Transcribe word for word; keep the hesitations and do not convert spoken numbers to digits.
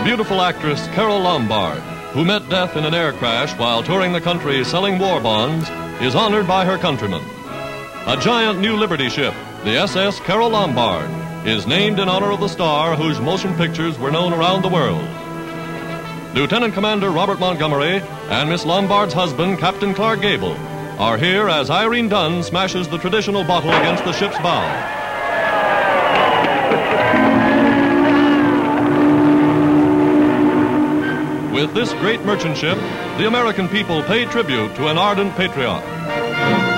the beautiful actress Carole Lombard, who met death in an air crash while touring the country selling war bonds, is honored by her countrymen. A giant new Liberty ship, the S S Carole Lombard, is named in honor of the star whose motion pictures were known around the world. Lieutenant Commander Robert Montgomery and Miss Lombard's husband, Captain Clark Gable, are here as Irene Dunne smashes the traditional bottle against the ship's bow. With this great merchant ship, the American people pay tribute to an ardent patriot.